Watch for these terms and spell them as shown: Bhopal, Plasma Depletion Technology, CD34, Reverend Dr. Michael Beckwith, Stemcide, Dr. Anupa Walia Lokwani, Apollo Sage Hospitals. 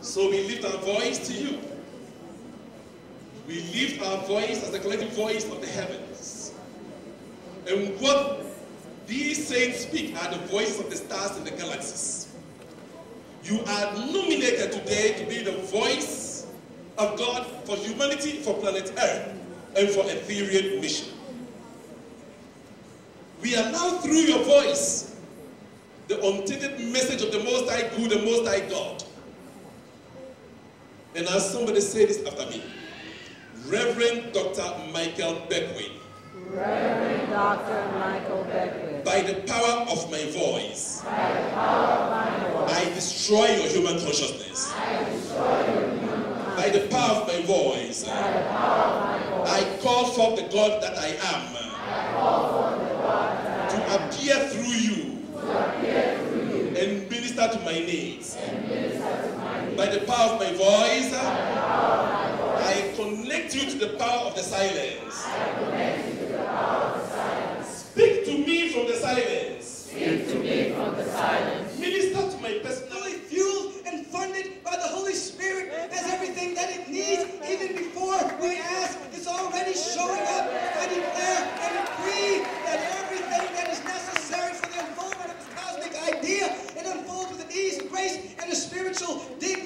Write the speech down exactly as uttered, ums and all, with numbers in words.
So we lift our voice to you. We lift our voice as the collective voice of the heavens. And what these saints speak are the voices of the stars and the galaxies. You are nominated today to be the voice of God for humanity, for planet Earth, and for Ethereal mission. We are now, through your voice, the untainted message of the Most High Good, the Most High God. And as somebody say this after me, Reverend Doctor Michael Beckwith. Reverend Doctor Michael Beckwith. By the power of my voice. By the power of my voice. I destroy your human consciousness. I destroy your human consciousness. By the power of my voice. By the power of my voice. I call forth the God that I am. I call forth the God that I am. To appear through you. To appear through you. And minister to my needs. And minister to my needs. By the power of my voice. By the power of my voice. I connect you to the power of the silence. I connect you to the power of the silence. Speak to me from the silence. Speak to me from the silence. Minister to my personality, fueled and funded by the Holy Spirit as everything that it needs, even before we ask. It's already showing up. I declare and agree that everything that is necessary for the unfoldment of this cosmic idea, it unfolds with an ease, grace, and a spiritual dignity.